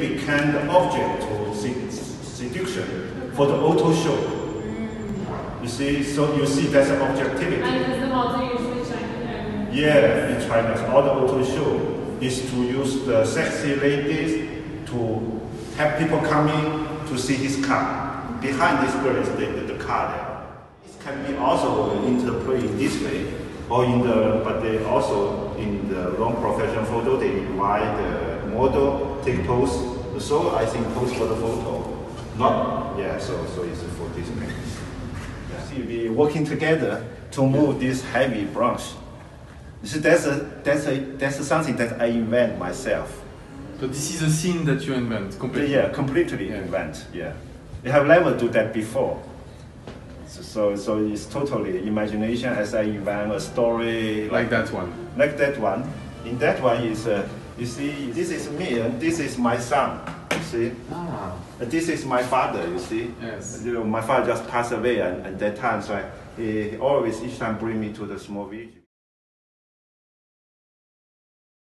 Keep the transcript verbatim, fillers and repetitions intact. became the object of seduction for the auto show. You see, so you see that's an objectivity. Yeah, in China, all the auto show is to use the sexy ladies to have people coming to see his car. Behind this girl is the, the car there. It can be also interpreted this way, or in the, but they also in the wrong professional photo, they invite the model, take pose. So I think pose for the photo. Not, yeah, so, so it's for this man. Yeah. See, we're working together to move this heavy branch. You see, that's, a, that's, a, that's a something that I invent myself. So this is a scene that you invent completely? Yeah, completely yeah. invent, yeah. I have never done that before. So, so, so it's totally imagination as I invent a story. Like that one? Like that one. In that one, is, uh, you see, this is me and this is my son, you see. Ah. This is my father, you see. Yes. You know, my father just passed away at, at that time, so I, he always each time bring me to the small village.